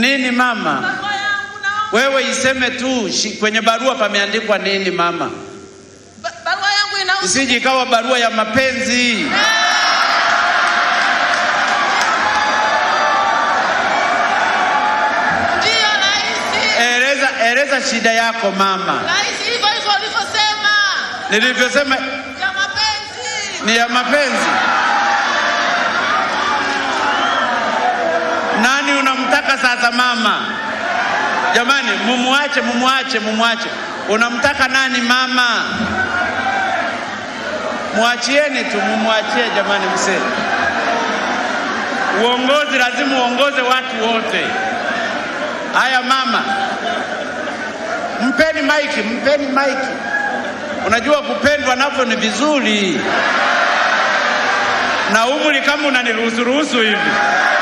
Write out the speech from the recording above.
nini mama? Wewe iseme tu kwenye barua pameandikwa nini mama? Barua yangu inahusu. Isije ikawa barua ya mapenzi. Eleza shida yako mama. Laisi hivyo hivyo ulivyosema. Nilivyosema ya mapenzi. Ni ya mapenzi. Nani unamtaka sasa mama? Jamani mumuache. Unamtaka nani mama? Muachieni tu, mumuachie jamani msee. Uongozi lazima uongoze watu wote. Haya mama. Mpeni maiki. Unajua kupendwa napo ni vizuri. Na umri kama unaniruhusu hivi.